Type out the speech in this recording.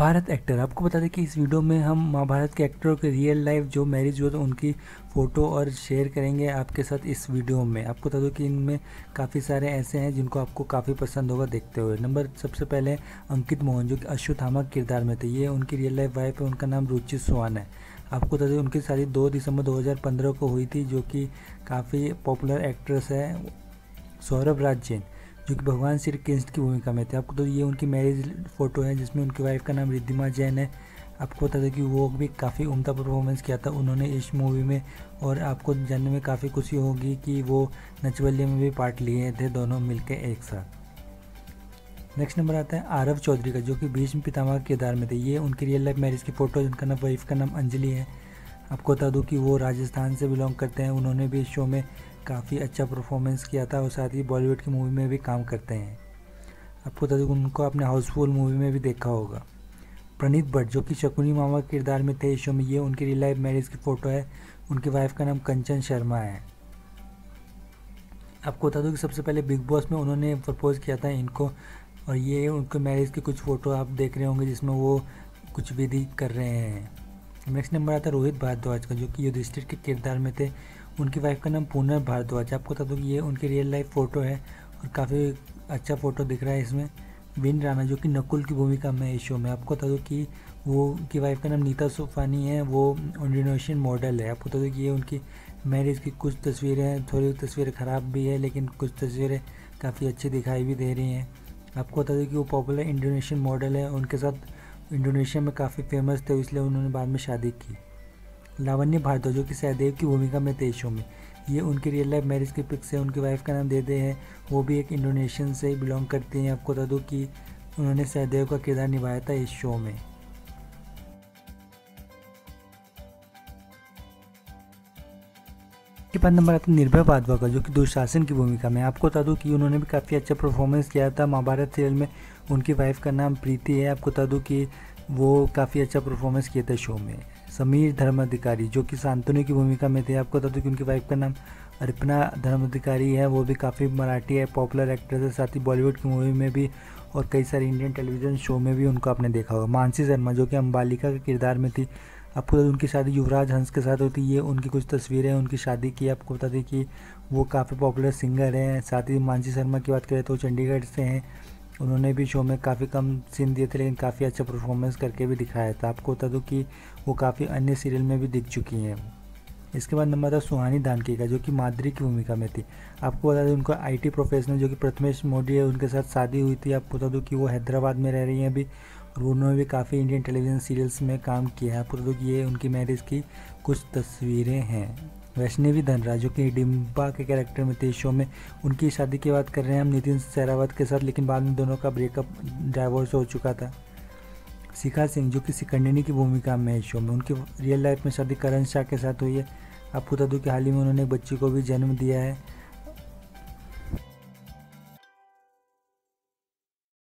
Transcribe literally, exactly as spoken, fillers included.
Bharat actor. आपको बता दें कि इस वीडियो में हम महाभारत के एक्टरों के रियल लाइफ जो मैरिज हुए तो उनकी फ़ोटो और शेयर करेंगे आपके साथ इस वीडियो में। आपको बता दूं कि इनमें काफ़ी सारे ऐसे हैं जिनको आपको काफ़ी पसंद होगा देखते हुए। नंबर सबसे पहले अंकित मोहन जो कि अश्वत्थामा किरदार में थे, ये उनकी रियल लाइफ वाइफ है, उनका नाम रुचि सुहान है। आपको बता दें उनकी शादी दो दिसंबर दो हज़ार पंद्रह को हुई थी, जो कि काफ़ी पॉपुलर एक्ट्रेस है। सौरभ राज जैन जो कि भगवान श्री कृष्ण की भूमिका में थे। आपको तो ये उनकी मैरिज फ़ोटो है जिसमें उनकी वाइफ का नाम रिद्धिमा जैन है। आपको बता दें कि वो भी काफ़ी उम्दा परफॉर्मेंस किया था उन्होंने इस मूवी में, और आपको जानने में काफ़ी खुशी होगी कि वो नचवलिया में भी पार्ट लिए थे दोनों मिलकर एक साथ। नेक्स्ट नंबर आता है आरव चौधरी का जो कि भीष्म पितामह के किरदार में थे। ये उनकी रियल लाइफ मैरिज की फ़ोटो, उनका नाम वाइफ का नाम अंजलि है। आपको बता दूं कि वो राजस्थान से बिलोंग करते हैं, उन्होंने भी इस शो में काफ़ी अच्छा परफॉर्मेंस किया था और साथ ही बॉलीवुड की मूवी में भी काम करते हैं। आपको बता दूं कि उनको आपने हाउसफुल मूवी में भी देखा होगा। प्रणीत भट्ट जो कि शकुनी मामा के किरदार में थे इस शो में, ये उनकी रियल लाइफ मैरिज की फ़ोटो है, उनकी वाइफ का नाम कंचन शर्मा है। आपको बता दूँ कि सबसे पहले बिग बॉस में उन्होंने प्रपोज किया था इनको, और ये उनके मैरिज की कुछ फ़ोटो आप देख रहे होंगे जिसमें वो कुछ विधि कर रहे हैं। नेक्स्ट नंबर आता है रोहित भारद्वाज का जो कि युधिष्ठिर के किरदार में थे, उनकी वाइफ का नाम पूनम भारद्वाज। आपको बता दूँ कि ये उनकी रियल लाइफ फ़ोटो है और काफ़ी अच्छा फ़ोटो दिख रहा है इसमें। विन राना जो कि नकुल की भूमिका में इस शो में, आपको बता दूँ कि वो उनकी वाइफ का नाम नीता सुफानी है, वो इंडोनेशियन मॉडल है। आपको बता दूँ कि ये उनकी मैरिज की कुछ तस्वीरें हैं, थोड़ी तस्वीरें ख़राब भी है लेकिन कुछ तस्वीरें काफ़ी अच्छी दिखाई भी दे रही हैं। आपको बता दूँ कि वो पॉपुलर इंडोनेशियन मॉडल है, उनके साथ इंडोनेशिया में काफ़ी फेमस थे इसलिए उन्होंने बाद में शादी की। लावण्य भारद्वाज जो कि सहदेव की भूमिका में थे शो में, ये उनकी रियल लाइफ मैरिज की पिक्स है, उनकी वाइफ का नाम देदे है, वो भी एक इंडोनेशियन से बिलोंग करती हैं। आपको बता दूँ कि उन्होंने सहदेव का किरदार निभाया था इस शो में। के बाद नंबर आता है निर्भय भारवा का जो कि दुशासन की भूमिका में। आपको बता दूँ कि उन्होंने भी काफ़ी अच्छा परफॉर्मेंस किया था महाभारत सीरियल में, उनकी वाइफ का नाम प्रीति है। आपको बता दूँ कि वो काफ़ी अच्छा परफॉर्मेंस किए थे शो में। समीर धर्माधिकारी जो कि शांतनु की भूमिका में थे, आपको बता दूँ कि उनकी वाइफ का नाम अर्पना धर्माधिकारी है, वो भी काफ़ी मराठी है, पॉपुलर एक्ट्रेस है, साथ ही बॉलीवुड की मूवी में भी और कई सारे इंडियन टेलीविजन शो में भी उनको आपने देखा होगा। मानसी शर्मा जो कि अंबालिका के किरदार में थी, आपको बता दें उनकी शादी युवराज हंस के साथ होती है, ये उनकी कुछ तस्वीरें हैं उनकी शादी की। आपको बता दें कि वो काफ़ी पॉपुलर सिंगर हैं, साथ ही मानसी शर्मा की बात करें तो चंडीगढ़ से हैं, उन्होंने भी शो में काफ़ी कम सीन दिए थे लेकिन काफ़ी अच्छा परफॉर्मेंस करके भी दिखाया था। आपको बता दूँ कि वो काफ़ी अन्य सीरियल में भी दिख चुकी हैं। इसके बाद नंबर था सुहानी दानके का जो कि माधुरी की भूमिका में थी। आपको बता दें उनको आई टी प्रोफेशनल जो कि प्रथमेष मोदी है, उनके साथ शादी हुई थी। आपको बता दूँ कि वो हैदराबाद में रह रही हैं अभी, और उन्होंने भी काफ़ी इंडियन टेलीविज़न सीरियल्स में काम किया है। पूरा ये उनकी मैरिज की कुछ तस्वीरें हैं। वैष्णवी धनराज जो कि डिम्बा के कैरेक्टर में थे शो में, उनकी शादी की बात कर रहे हैं हम नितिन शेरावत के साथ, लेकिन बाद में दोनों का ब्रेकअप डाइवोर्स हो चुका था। शिखा सिंह जो कि सिकंडिनी की भूमिका में है शो में, उनकी रियल लाइफ में शादी करण शाह के साथ हुई है। आपको बता दूँ कि हाल ही में उन्होंने एक बच्ची को भी जन्म दिया है।